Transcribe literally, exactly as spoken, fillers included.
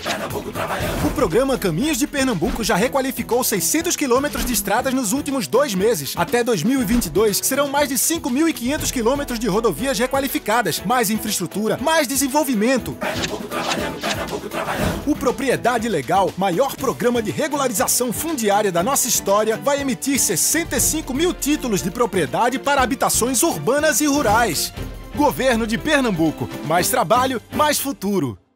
Pernambuco trabalhando. O programa Caminhos de Pernambuco já requalificou seiscentos quilômetros de estradas nos últimos dois meses. Até dois mil e vinte e dois, serão mais de cinco mil e quinhentos quilômetros de rodovias requalificadas, mais infraestrutura, mais desenvolvimento. Pernambuco trabalhando, Pernambuco trabalhando. O Propriedade Legal, maior programa de regularização fundiária da nossa história, vai emitir sessenta e cinco mil títulos de propriedade para habitações urbanas e rurais. Governo de Pernambuco. Mais trabalho, mais futuro.